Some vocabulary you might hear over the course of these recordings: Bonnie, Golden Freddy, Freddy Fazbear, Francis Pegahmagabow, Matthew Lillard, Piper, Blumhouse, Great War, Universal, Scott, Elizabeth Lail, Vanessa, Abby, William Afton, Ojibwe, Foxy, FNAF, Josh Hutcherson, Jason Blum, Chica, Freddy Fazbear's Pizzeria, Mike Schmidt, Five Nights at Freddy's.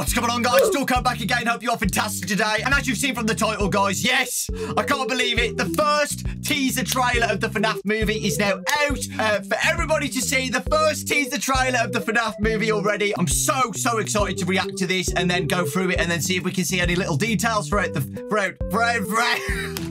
What's going on, guys? Stalker back again. Hope you're fantastic today. And as you've seen from the title, guys, yes, I can't believe it. The first teaser trailer of the FNAF movie is now out for everybody to see. The first teaser trailer of the FNAF movie already. I'm so excited to react to this and then go through it and then see if we can see any little details throughout the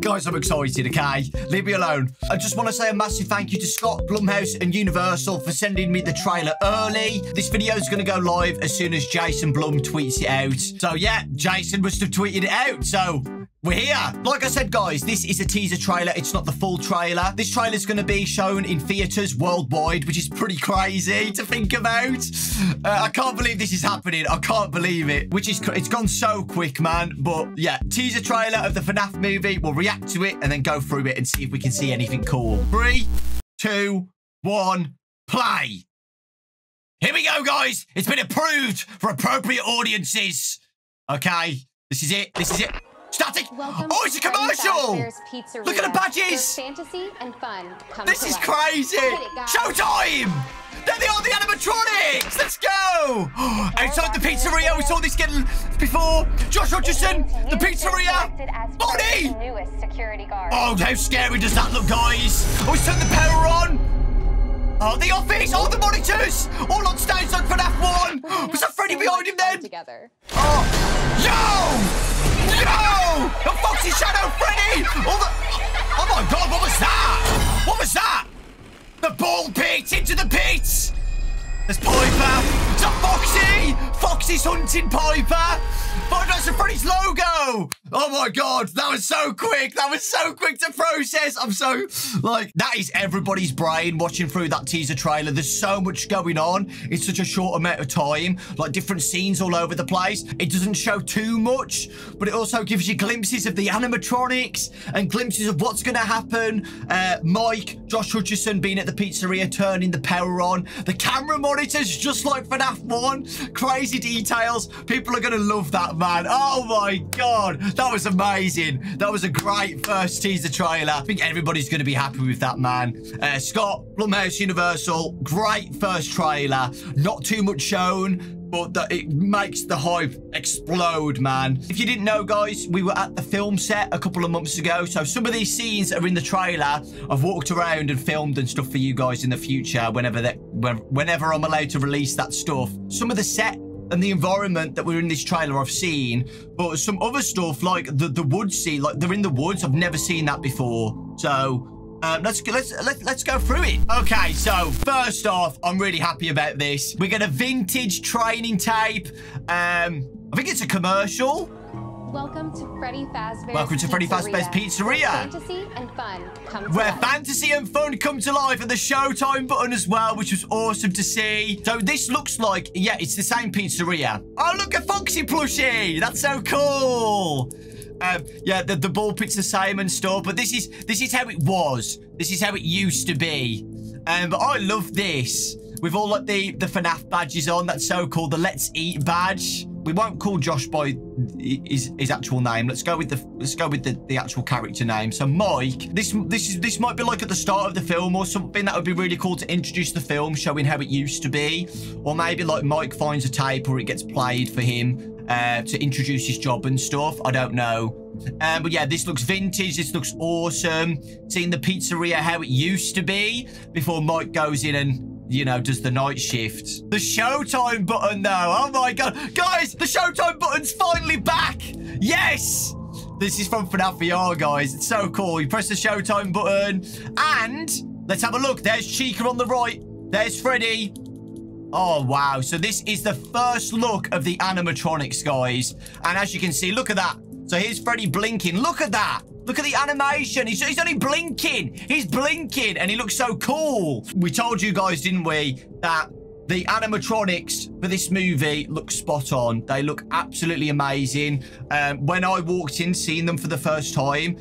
Guys, I'm excited, okay? Leave me alone. I just want to say a massive thank you to Scott, Blumhouse, and Universal for sending me the trailer early. This video is going to go live as soon as Jason Blum tweets it out. So, yeah, Jason must have tweeted it out, so... we're here. Like I said, guys, this is a teaser trailer. It's not the full trailer. This trailer is going to be shown in theaters worldwide, which is pretty crazy to think about. I can't believe this is happening. I can't believe it, which is, it's gone so quick, man. But yeah, teaser trailer of the FNAF movie. We'll react to it and then go through it and see if we can see anything cool. 3, 2, 1, play. Here we go, guys. It's been approved for appropriate audiences. Okay, this is it. This is it. Static. Welcome oh, it's a commercial! Look at the badges! Fantasy and fun this is crazy! It, showtime! There they are, the animatronics! Let's go! Outside the pizzeria, we saw this getting before. Josh Hutcherson, the pizzeria! Bonnie! Oh, how scary does that look, guys? Oh, it's turned the power on! Oh, the office! All the monitors! All on stage like FNAF 1! Was that Freddy behind him then? Together. Oh! Yo! Yo! The Foxy Shadow Freddy! All the... oh my god, what was that? What was that? The ball pit! Into the pits! There's Piper! It's a Foxy! Foxy's hunting Piper! Oh, that's a Freddy's logo! Oh my god, that was so quick! That was so quick to process! I'm so, like, that is everybody's brain watching through that teaser trailer. There's so much going on. It's such a short amount of time. Like, different scenes all over the place. It doesn't show too much, but it also gives you glimpses of the animatronics and glimpses of what's going to happen. Mike, Josh Hutcherson being at the pizzeria, turning the power on. The camera monitors, just like FNAF 1. Crazy details. People are going to love that, man. Oh my god, that was amazing. That was a great first teaser trailer. I think everybody's going to be happy with that, man. Scott, Blumhouse, Universal, great first trailer. Not too much shown, but that it makes the hype explode, man. If you didn't know, guys, we were at the film set a couple of months ago, so some of these scenes are in the trailer. I've walked around and filmed and stuff for you guys in the future whenever I'm allowed to release that stuff. Some of the set and the environment that we're in this trailer I've seen, but some other stuff like the wood scene, like they're in the woods. I've never seen that before, so... let's go through it. Okay, so first off, I'm really happy about this. We get a vintage training tape. I think it's a commercial. Welcome to Freddy Fazbear's Pizzeria. Fantasy and fun come to life. Fantasy and fun come to life, and the showtime button as well, which was awesome to see. So this looks like, yeah, it's the same pizzeria. Oh, look, a Foxy plushie. That's so cool. Yeah, the ball pit's the same and stuff, but this is how it was. This is how it used to be. But I love this. With all like the FNAF badges on, that's so cool. The Let's Eat badge. We won't call Josh by his actual name. Let's go with the actual character name. So Mike, this might be like at the start of the film or something. That would be really cool to introduce the film, showing how it used to be. Or maybe like Mike finds a tape or it gets played for him. To introduce his job and stuff. I don't know. But yeah, this looks vintage. This looks awesome. Seeing the pizzeria how it used to be before Mike goes in and, you know, does the night shift. The showtime button, though. Oh, my God. Guys, the showtime button's finally back. Yes. This is from FNAF VR, guys. It's so cool. You press the showtime button. And let's have a look. There's Chica on the right. There's Freddy. Oh, wow. So this is the first look of the animatronics, guys. And as you can see, look at that. So here's Freddy blinking. Look at that. Look at the animation. He's only blinking. He's blinking. And he looks so cool. We told you guys, didn't we, that the animatronics for this movie look spot on. They look absolutely amazing. When I walked in, seeing them for the first time,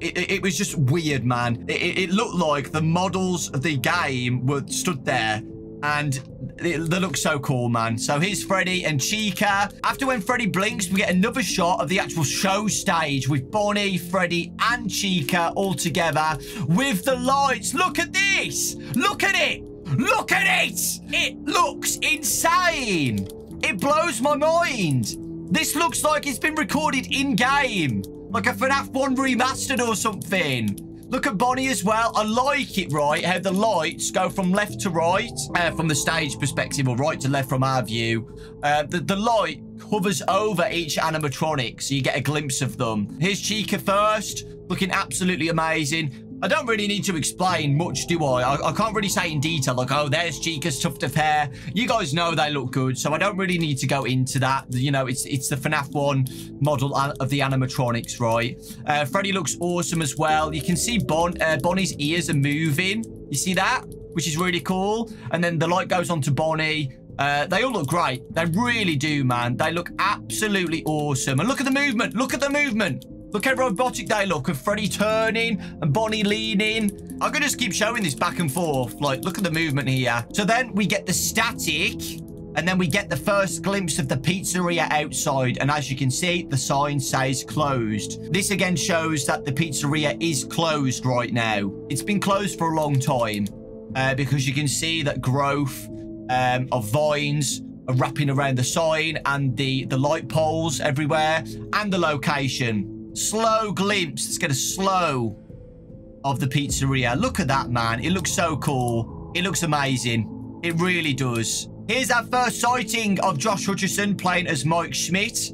it was just weird, man. It looked like the models of the game were stood there. And they look so cool, man. So here's Freddy and Chica. After when Freddy blinks, we get another shot of the actual show stage with Bonnie, Freddy, and Chica all together with the lights. Look at this. Look at it. Look at it. It looks insane. It blows my mind. This looks like it's been recorded in-game. Like a FNAF 1 remastered or something. Look at Bonnie as well. I like it, right? How the lights go from left to right, from the stage perspective, or right to left from our view. The light hovers over each animatronic, so you get a glimpse of them. Here's Chica first, looking absolutely amazing. I don't really need to explain much, do I? I can't really say in detail, like, oh, there's Chica's tuft of hair. You guys know they look good, so I don't really need to go into that. You know, it's the FNAF 1 model of the animatronics, right? Freddy looks awesome as well. You can see Bonnie's ears are moving. You see that? Which is really cool. And then the light goes on to Bonnie. They all look great. They really do, man. They look absolutely awesome. And look at the movement. Look at the movement. Look how robotic they look, with Freddy turning and Bonnie leaning. I could just keep showing this back and forth. Like, look at the movement here. So then we get the static, and then we get the first glimpse of the pizzeria outside. And as you can see, the sign says closed. This again shows that the pizzeria is closed right now. It's been closed for a long time, because you can see that growth of vines are wrapping around the sign and the light poles everywhere and the location. Slow glimpse. Let's get a slow of the pizzeria. Look at that, man. It looks so cool. It looks amazing. It really does. Here's our first sighting of Josh Hutcherson playing as Mike Schmidt,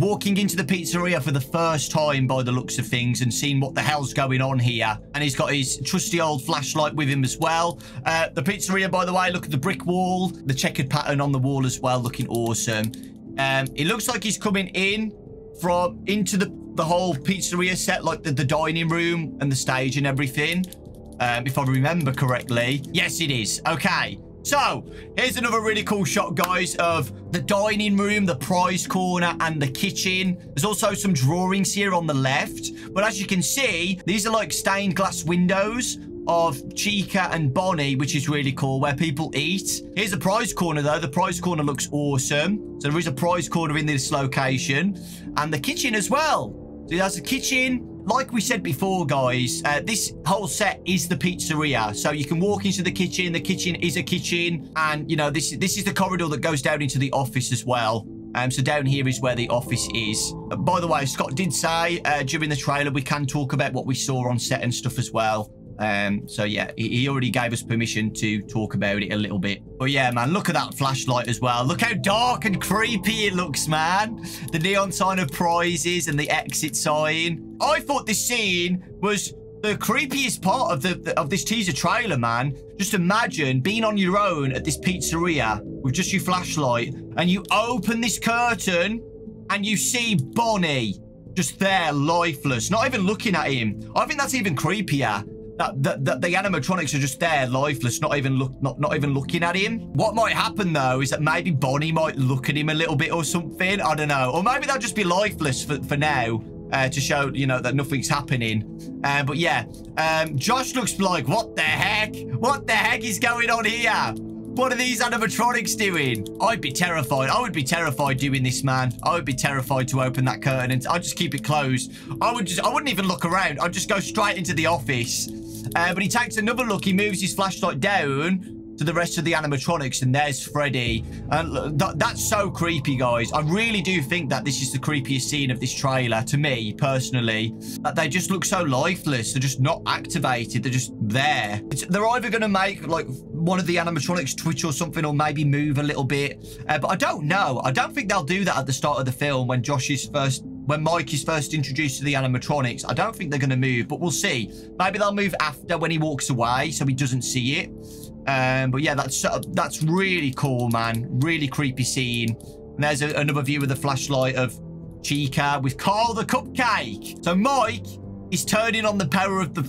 walking into the pizzeria for the first time by the looks of things and seeing what the hell's going on here. And he's got his trusty old flashlight with him as well. The pizzeria, by the way, look at the brick wall, the checkered pattern on the wall as well, looking awesome. It looks like he's coming in from into the whole pizzeria set, like the dining room and the stage and everything, if I remember correctly. Yes, it is. Okay, so here's another really cool shot, guys, of the dining room, the prize corner, and the kitchen. There's also some drawings here on the left, but as you can see, these are like stained glass windows of Chica and Bonnie, which is really cool, where people eat. Here's the prize corner, though. The prize corner looks awesome. So there is a prize corner in this location. And the kitchen as well. So that's the kitchen. Like we said before, guys, this whole set is the pizzeria. So you can walk into the kitchen. The kitchen is a kitchen. And, you know, this is the corridor that goes down into the office as well. So down here is where the office is. By the way, Scott did say during the trailer, we can talk about what we saw on set and stuff as well. So yeah, he already gave us permission to talk about it a little bit. But yeah, man, look at that flashlight as well. Look how dark and creepy it looks, man. The neon sign of prizes and the exit sign. I thought this scene was the creepiest part of this teaser trailer, man. Just imagine being on your own at this pizzeria with just your flashlight, and you open this curtain and you see Bonnie just there, lifeless, not even looking at him. I think that's even creepier. That the animatronics are just there, lifeless, not even looking at him. What might happen, though, is that maybe Bonnie might look at him a little bit or something. I don't know. Or maybe they'll just be lifeless for now, to show, you know, that nothing's happening. But yeah, Josh looks like, what the heck? What the heck is going on here? What are these animatronics doing? I'd be terrified. I would be terrified doing this, man. I would be terrified to open that curtain, and I'd just keep it closed. I wouldn't even look around. I'd just go straight into the office. But he takes another look. He moves his flashlight down to the rest of the animatronics, and there's Freddy. And that's so creepy, guys. I really do think that this is the creepiest scene of this trailer, to me, personally. That they just look so lifeless. They're just not activated. They're just there. They're either going to make, like, one of the animatronics twitch or something, or maybe move a little bit. But I don't know. I don't think they'll do that at the start of the film when when Mike is first introduced to the animatronics. I don't think they're going to move, but we'll see. Maybe they'll move after, when he walks away, so he doesn't see it. But yeah, that's really cool, man. Really creepy scene. And there's another view of the flashlight of Chica with Carl the Cupcake. So Mike is turning on the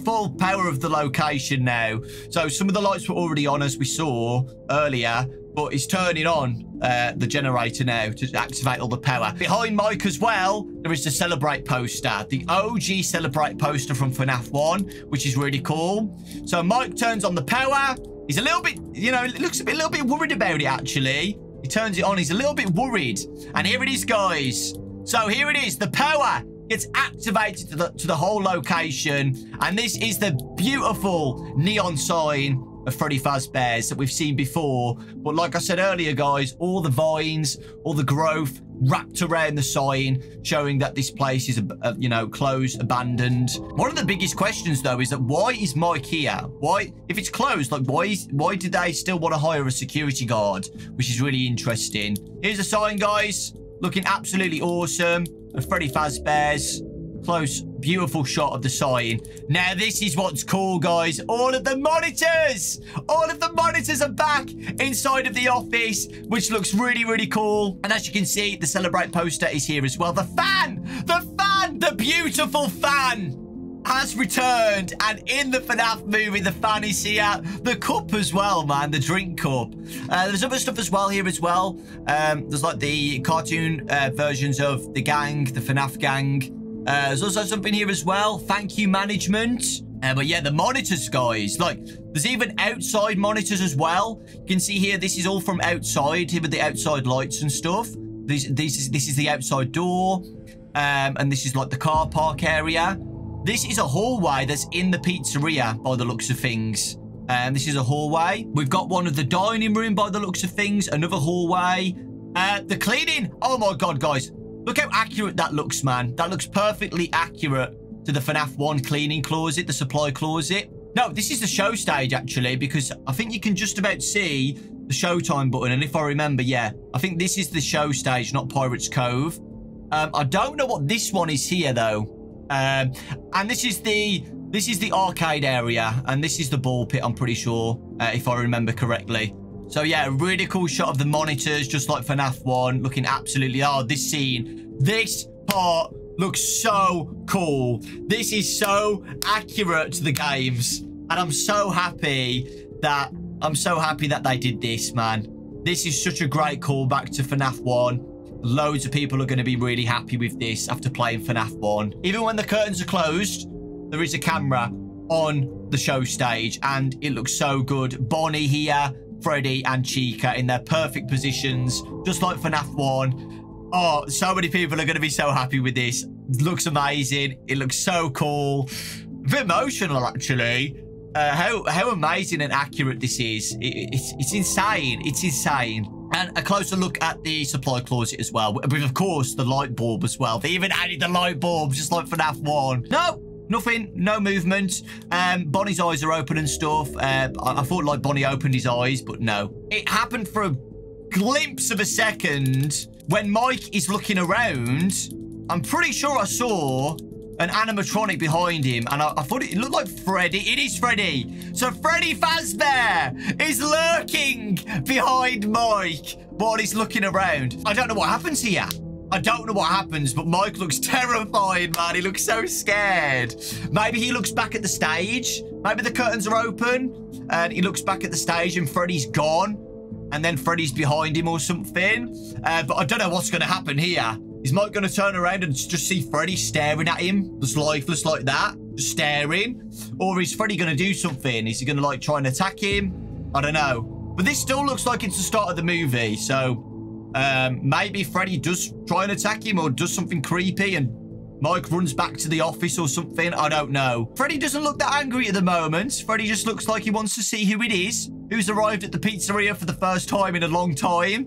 full power of the location now. So some of the lights were already on, as we saw earlier, but he's turning on the generator now to activate all the power. Behind Mike as well, there is the Celebrate poster, the OG Celebrate poster from FNAF 1, which is really cool. So Mike turns on the power. He's a little bit, you know, looks a little bit worried about it, actually. He turns it on. He's a little bit worried. And here it is, guys. So here it is. The power gets activated to the whole location. And this is the beautiful neon sign of Freddy Fazbear's that we've seen before. But like I said earlier, guys, all the vines, all the growth wrapped around the sign, showing that this place is, you know, closed, abandoned. One of the biggest questions, though, is that why is Mike here? Why, if it's closed, like, why do they still want to hire a security guard? Which is really interesting. Here's a sign, guys, looking absolutely awesome, of Freddy Fazbear's. Close, beautiful shot of the sign. Now, this is what's cool, guys. All of the monitors! All of the monitors are back inside of the office, which looks really, really cool. And as you can see, the Celebrate poster is here as well. The fan! The beautiful fan has returned, and in the FNAF movie, the fan is here. The cup as well, man, the drink cup. There's other stuff as well here as well. There's like the cartoon versions of the gang, the FNAF gang. There's also something here as well. Thank you, management. But yeah, the monitors, guys. Like, there's even outside monitors as well. You can see here, this is all from outside, here with the outside lights and stuff. This is the outside door. And this is like the car park area. This is a hallway that's in the pizzeria by the looks of things. This is a hallway. We've got one of the dining room by the looks of things. Another hallway. The cleaning. Oh my God, guys. Look how accurate that looks, man. That looks perfectly accurate to the FNAF 1 cleaning closet, the supply closet. No, this is the show stage, actually, because I think you can just about see the showtime button. And if I remember, yeah, I think this is the show stage, not Pirates Cove. I don't know what this one is here, though. And this is the arcade area, and this is the ball pit, I'm pretty sure, if I remember correctly. So, yeah, a really cool shot of the monitors, just like FNAF 1, looking absolutely... Oh, this scene. This part looks so cool. This is so accurate to the games. And I'm so happy that they did this, man. This is such a great callback to FNAF 1. Loads of people are going to be really happy with this after playing FNAF 1. Even when the curtains are closed, there is a camera on the show stage. And it looks so good. Bonnie here... Freddy and Chica in their perfect positions, just like FNAF 1. Oh, so many people are going to be so happy with this. It looks amazing. It looks so cool. A bit emotional, actually. How amazing and accurate this is. It's insane. It's insane. And a closer look at the supply closet as well. With, of course, the light bulb as well. They even added the light bulb, just like FNAF 1. No! Nothing, no movement. Bonnie's eyes are open and stuff. I thought like Bonnie opened his eyes, but no. It happened for a glimpse of a second. When Mike is looking around, I'm pretty sure I saw an animatronic behind him, and I thought it looked like Freddy. It is Freddy. So Freddy Fazbear is lurking behind Mike while he's looking around. I don't know what happens here. I don't know what happens, but Mike looks terrified, man. He looks so scared. Maybe he looks back at the stage. Maybe the curtains are open and he looks back at the stage and Freddy's gone. And then Freddy's behind him or something. But I don't know what's going to happen here. Is Mike going to turn around and just see Freddy staring at him? Just lifeless like that, just staring. Or is Freddy going to do something? Is he going to like try and attack him? I don't know. But this still looks like it's the start of the movie. So... maybe Freddy does try and attack him or does something creepy and Mike runs back to the office or something. I don't know. Freddy doesn't look that angry at the moment. Freddy just looks like he wants to see who it is who's arrived at the pizzeria for the first time in a long time.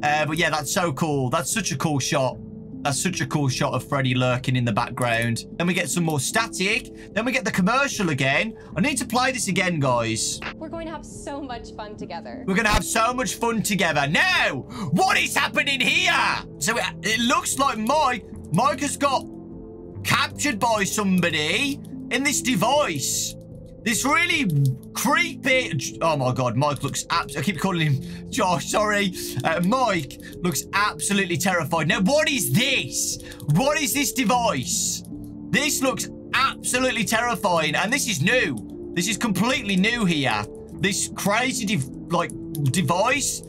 But yeah, that's so cool. That's such a cool shot. That's such a cool shot of Freddy lurking in the background. Then we get some more static. Then we get the commercial again. I need to play this again, guys. We're going to have so much fun together. We're going to have so much fun together. Now, what is happening here? So it looks like Mike has got captured by somebody in this device. This really creepy... Oh, my God. Mike looks... I keep calling him Josh, sorry. Mike looks absolutely terrified. Now, what is this? What is this device? This looks absolutely terrifying. And this is new. This is completely new here. This crazy, device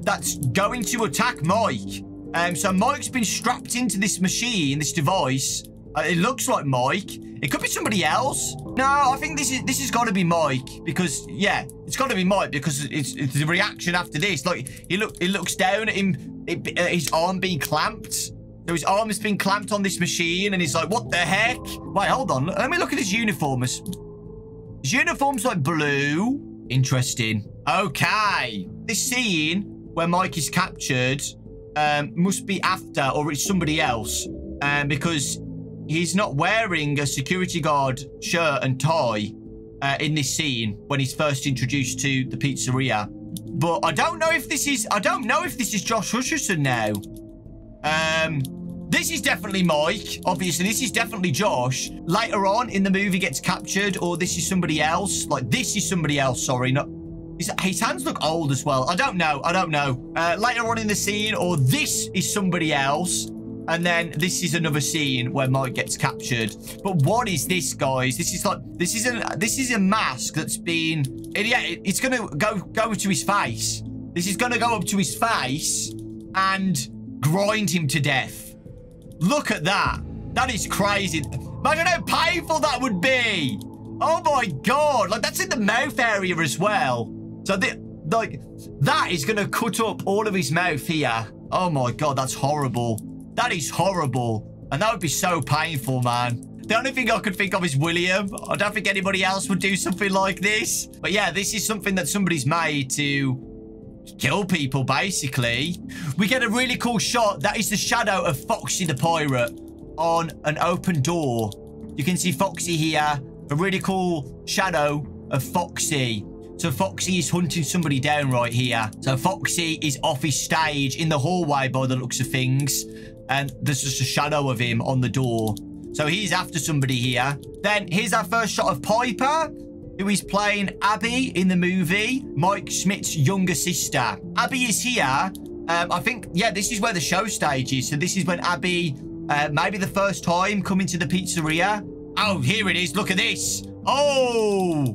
that's going to attack Mike. So Mike's been strapped into this machine, this device. It looks like Mike. It could be somebody else. No, I think this has got to be Mike because, yeah, it's got to be Mike because it's the reaction after this. Like, he looks down at him, his arm being clamped. So his arm has been clamped on this machine and he's like, what the heck? Wait, hold on. Let me look at his uniform. His uniform's like blue. Interesting. Okay. This scene where Mike is captured must be after, or it's somebody else, because he's not wearing a security guard shirt and tie in this scene when he's first introduced to the pizzeria. But I don't know if this is, I don't know if this is Josh Hutcherson now. This is definitely Mike, obviously. This is definitely Josh. Later on in the movie gets captured, or this is somebody else. Like, this is somebody else, sorry. Not, his hands look old as well. I don't know, I don't know. Later on in the scene, or this is somebody else. And then this is another scene where Mike gets captured. But what is this, guys? This is like, this is a mask that's been, it's gonna go to his face. This is gonna go up to his face and grind him to death. Look at that. That is crazy. Imagine how painful that would be. Oh my God. Like, that's in the mouth area as well. So like, that is gonna cut up all of his mouth here. Oh my God, that's horrible. That is horrible. And that would be so painful, man. The only thing I could think of is William. I don't think anybody else would do something like this. But yeah, this is something that somebody's made to kill people, basically. We get a really cool shot. That is the shadow of Foxy the pirate on an open door. You can see Foxy here. A really cool shadow of Foxy. So Foxy is hunting somebody down right here. So Foxy is off his stage in the hallway by the looks of things. And there's just a shadow of him on the door. So he's after somebody here. Then here's our first shot of Piper, who is playing Abby in the movie, Mike Schmidt's younger sister. Abby is here. I think, yeah, this is where the show stage is. So this is when Abby, maybe the first time, coming to the pizzeria. Oh, here it is. Look at this. Oh,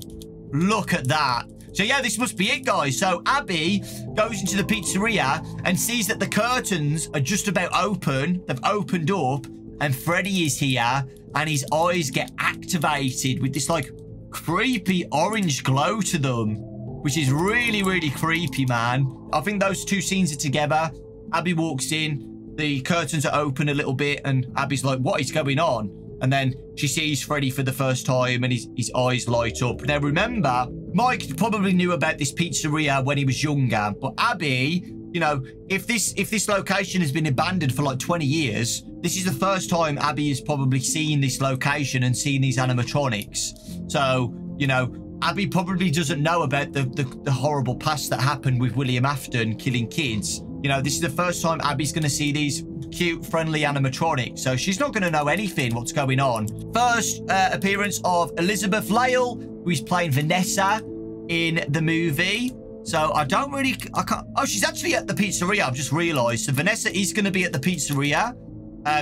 look at that. So yeah, this must be it, guys. So Abby goes into the pizzeria and sees that the curtains are just about open. They've opened up and Freddy is here and his eyes get activated with this like creepy orange glow to them, which is really, really creepy, man. I think those two scenes are together. Abby walks in, the curtains are open a little bit and Abby's like, what is going on? And then she sees Freddy for the first time and his eyes light up. Now, remember, Mike probably knew about this pizzeria when he was younger. But Abby, you know, if this location has been abandoned for like 20 years, this is the first time Abby has probably seen this location and seen these animatronics. So, you know, Abby probably doesn't know about the horrible past that happened with William Afton killing kids. You know, this is the first time Abby's going to see these cute, friendly animatronics. So she's not going to know anything what's going on. First appearance of Elizabeth Lail, who's playing Vanessa in the movie. So I don't really... I can't... Oh, she's actually at the pizzeria. I've just realised. So Vanessa is going to be at the pizzeria.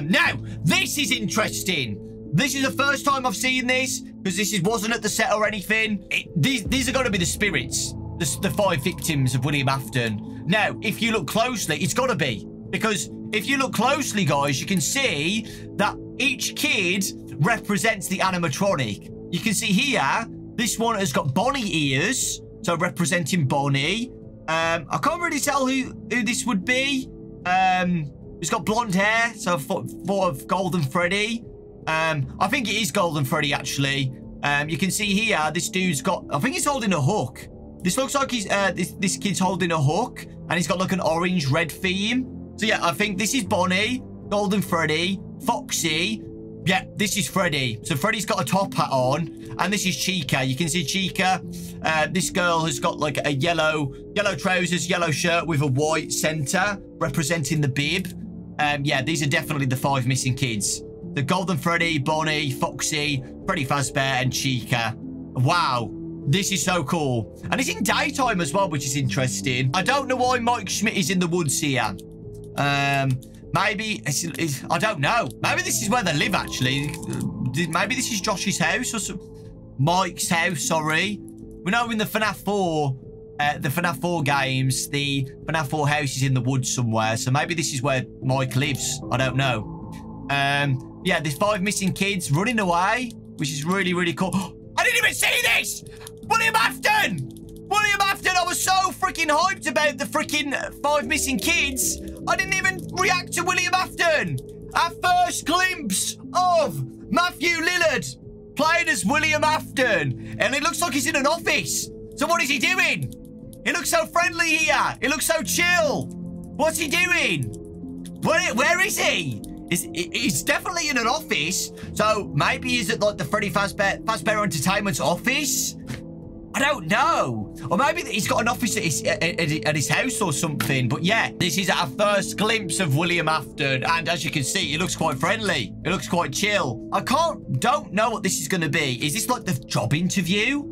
Now, this is interesting. This is the first time I've seen this because this wasn't at the set or anything. These are going to be the spirits. The five victims of William Afton. Now, if you look closely, it's got to be. Because if you look closely, guys, you can see that each kid represents the animatronic. You can see here, this one has got Bonnie ears. So representing Bonnie. I can't really tell who this would be. It's got blonde hair. So I thought of Golden Freddy. I think it is Golden Freddy, actually. You can see here, this dude's got... I think he's holding a hook. This looks like he's, this kid's holding a hook and he's got like an orange-red theme. So yeah, I think this is Bonnie, Golden Freddy, Foxy. Yeah, this is Freddy. So Freddy's got a top hat on and this is Chica. You can see Chica. This girl has got like a yellow trousers, yellow shirt with a white center representing the bib. Yeah, these are definitely the five missing kids. The Golden Freddy, Bonnie, Foxy, Freddy Fazbear and Chica. Wow. This is so cool. And it's in daytime as well, which is interesting. I don't know why Mike Schmidt is in the woods here. Maybe... I don't know. Maybe this is where they live, actually. Maybe this is Josh's house or Mike's house, sorry. We know in the FNAF 4... the FNAF 4 games, the FNAF 4 house is in the woods somewhere. So maybe this is where Mike lives. I don't know. Yeah, there's five missing kids running away, which is really, really cool. I didn't even see this! William Afton! William Afton, I was so freaking hyped about the freaking five missing kids. I didn't even react to William Afton. Our first glimpse of Matthew Lillard playing as William Afton. And it looks like he's in an office. So what is he doing? He looks so friendly here. He looks so chill. What's he doing? Where is he? He's definitely in an office. So maybe he's at like the Freddy Fazbear Entertainment's office. I don't know. Or maybe he's got an office at his house or something. But yeah, this is our first glimpse of William Afton. And as you can see, he looks quite friendly. He looks quite chill. Don't know what this is going to be. Is this like the job interview?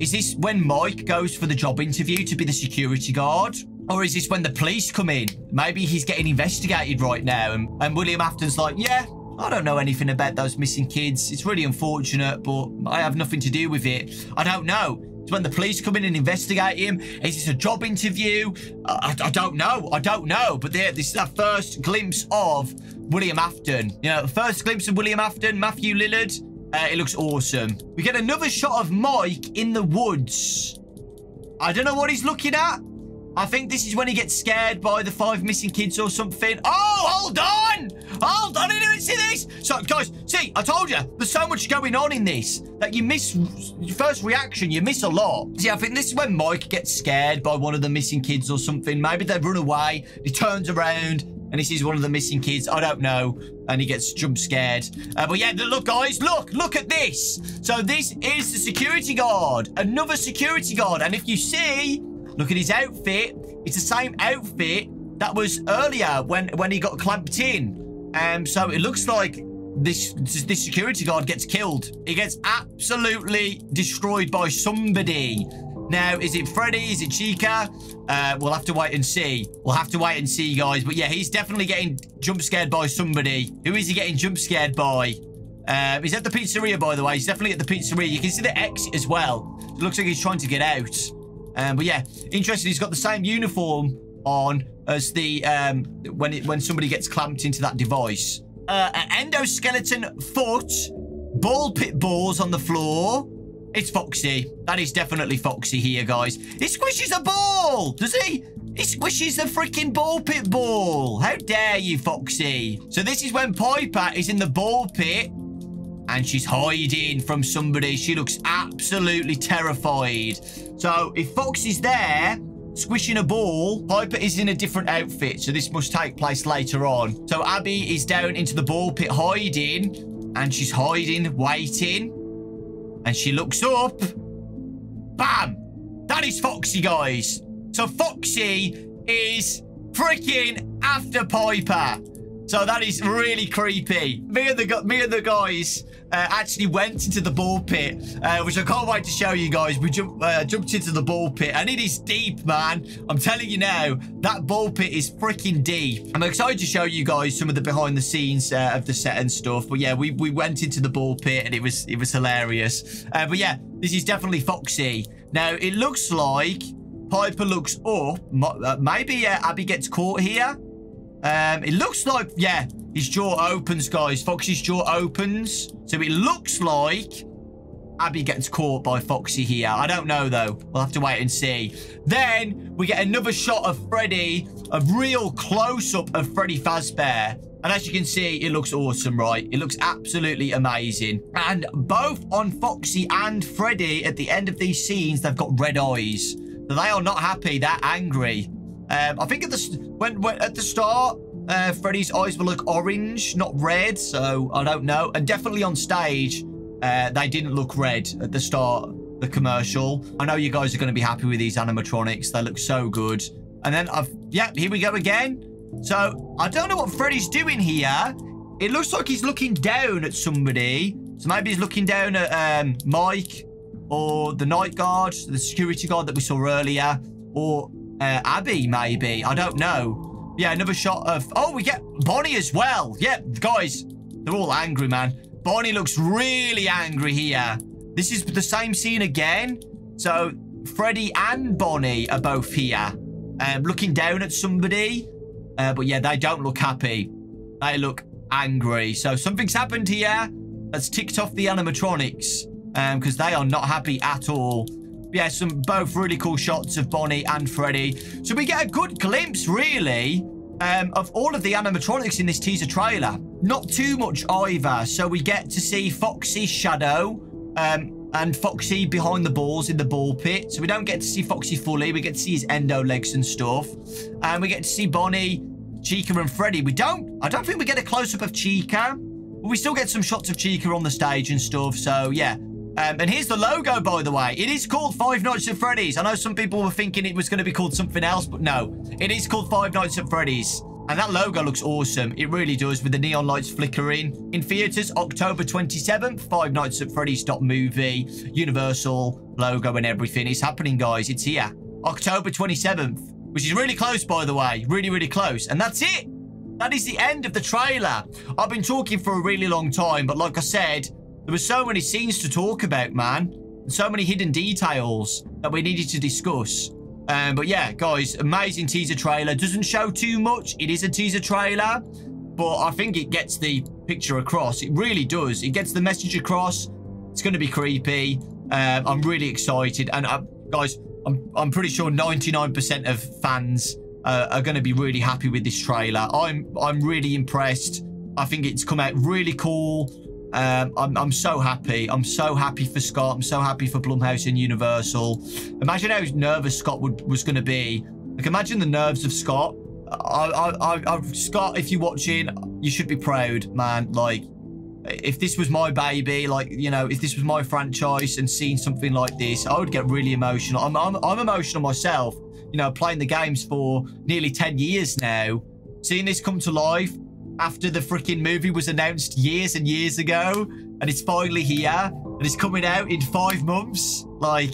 Is this when Mike goes for the job interview to be the security guard? Or is this when the police come in? Maybe he's getting investigated right now. And William Afton's like, yeah, I don't know anything about those missing kids. It's really unfortunate, but I have nothing to do with it. I don't know. When the police come in and investigate him, is this a job interview? I don't know. I don't know. But this is our first glimpse of William Afton. You know, first glimpse of William Afton, Matthew Lillard. It looks awesome. We get another shot of Mike in the woods. I don't know what he's looking at. I think this is when he gets scared by the 5 missing kids or something. Oh, hold on! Hold on, I didn't even see this! So, guys, see, I told you, there's so much going on in this that you miss your first reaction, you miss a lot. See, I think this is when Mike gets scared by one of the missing kids or something. Maybe they run away, he turns around, and he sees one of the missing kids. I don't know. And he gets jump scared. But yeah, look, guys, look at this. So this is the security guard, another security guard. And if you see... Look at his outfit. It's the same outfit that was earlier when he got clamped in. So it looks like this security guard gets killed. He gets absolutely destroyed by somebody. Now, is it Freddy? Is it Chica? We'll have to wait and see. We'll have to wait and see, guys. But yeah, he's definitely getting jump scared by somebody. Who is he getting jump scared by? He's at the pizzeria, by the way. He's definitely at the pizzeria. You can see the X as well. It looks like he's trying to get out. But yeah, interesting. He's got the same uniform on as the when somebody gets clamped into that device. An endoskeleton foot, ball pit balls on the floor. It's Foxy. That is definitely Foxy here, guys. He squishes a ball, does he? He squishes a freaking ball pit ball. How dare you, Foxy? So this is when Piper is in the ball pit. And she's hiding from somebody. She looks absolutely terrified. So if Foxy's there, squishing a ball, Piper is in a different outfit. So this must take place later on. So Abby is down into the ball pit hiding. And she's hiding, waiting. And she looks up. Bam! That is Foxy, guys. So Foxy is freaking after Piper. So that is really creepy. Me and the guys actually went into the ball pit, which I can't wait to show you guys. We jumped into the ball pit, and it is deep, man. I'm telling you now, that ball pit is freaking deep. I'm excited to show you guys some of the behind the scenes of the set and stuff. But yeah, we went into the ball pit, and it was hilarious. But yeah, this is definitely Foxy. Now it looks like Piper looks up. Maybe Abby gets caught here. It looks like, yeah, his jaw opens, guys. Foxy's jaw opens. So it looks like Abby gets caught by Foxy here. I don't know, though. We'll have to wait and see. Then we get another shot of Freddy, a real close-up of Freddy Fazbear. And as you can see, it looks awesome, right? It looks absolutely amazing. And both on Foxy and Freddy, at the end of these scenes, they've got red eyes. So they are not happy. They're angry. I think at the start, Freddy's eyes were like orange, not red, so I don't know. And definitely on stage, they didn't look red at the start of the commercial. I know you guys are going to be happy with these animatronics. They look so good. And then, yeah, here we go again. So, I don't know what Freddy's doing here. It looks like he's looking down at somebody. So, maybe he's looking down at Mike or the night guard, the security guard that we saw earlier, or... Abby, maybe. I don't know. Yeah, another shot of... Oh, we get Bonnie as well. Yeah, guys, they're all angry, man. Bonnie looks really angry here. This is the same scene again. So, Freddy and Bonnie are both here. Looking down at somebody. But yeah, they don't look happy. They look angry. So, something's happened here that's ticked off the animatronics. Because they are not happy at all. Yeah, both really cool shots of Bonnie and Freddy. So we get a good glimpse, really, of all of the animatronics in this teaser trailer. Not too much either. So we get to see Foxy's shadow. and Foxy behind the balls in the ball pit. So we don't get to see Foxy fully. We get to see his endo legs and stuff. And we get to see Bonnie, Chica and Freddy. I don't think we get a close-up of Chica. But we still get some shots of Chica on the stage and stuff. So, yeah. And here's the logo, by the way. It is called Five Nights at Freddy's. I know some people were thinking it was going to be called something else, but no. It is called Five Nights at Freddy's. And that logo looks awesome. It really does, with the neon lights flickering. In theaters, October 27th, Five Nights at Freddy's movie, Universal logo and everything. It's happening, guys. It's here. October 27th, which is really close, by the way. Really, really close. And that's it. That is the end of the trailer. I've been talking for a really long time, but like I said, there were so many scenes to talk about, man. And so many hidden details that we needed to discuss. But yeah, guys, amazing teaser trailer. Doesn't show too much. It is a teaser trailer, but I think it gets the picture across. It really does. It gets the message across. It's going to be creepy. I'm really excited. And guys, I'm pretty sure 99% of fans are going to be really happy with this trailer. I'm really impressed. I think it's come out really cool. I'm so happy. I'm so happy for Scott. I'm so happy for Blumhouse and Universal. Imagine how nervous Scott was going to be. Like, imagine the nerves of Scott. Scott, if you're watching, you should be proud, man. Like, if this was my baby, like, you know, if this was my franchise and seeing something like this, I would get really emotional. I'm emotional myself. You know, playing the games for nearly 10 years now. Seeing this come to life after the freaking movie was announced years and years ago, and it's finally here, and it's coming out in 5 months. Like,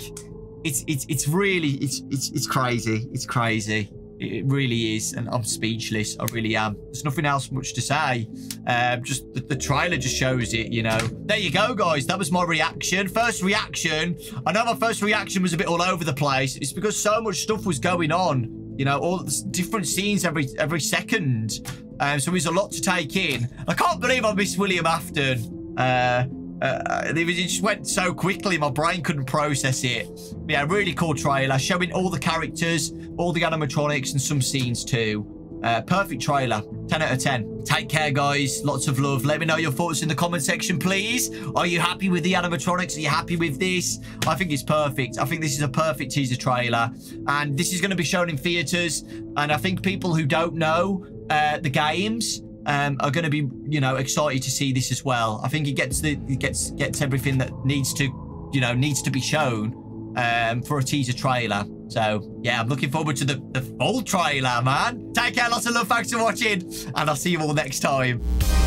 it's really, it's crazy. It's crazy. It really is, and I'm speechless. I really am. There's nothing else much to say. Just the trailer just shows it, you know. There you go, guys. That was my reaction. First reaction. I know my first reaction was a bit all over the place. It's because so much stuff was going on. You know, all different scenes every second. So there's a lot to take in. I can't believe I missed William Afton. It just went so quickly, my brain couldn't process it. But yeah, really cool trailer, showing all the characters, all the animatronics, and some scenes too. Perfect trailer, 10 out of 10. Take care, guys. Lots of love. Let me know your thoughts in the comment section, please. Are you happy with the animatronics? Are you happy with this? I think it's perfect. I think this is a perfect teaser trailer. And this is going to be shown in theaters. And I think people who don't know the games are going to be, you know, excited to see this as well. I think it gets gets everything that needs to, you know, needs to be shown for a teaser trailer. So, yeah, I'm looking forward to the full trailer, man. Take care, lots of love, thanks for watching, and I'll see you all next time.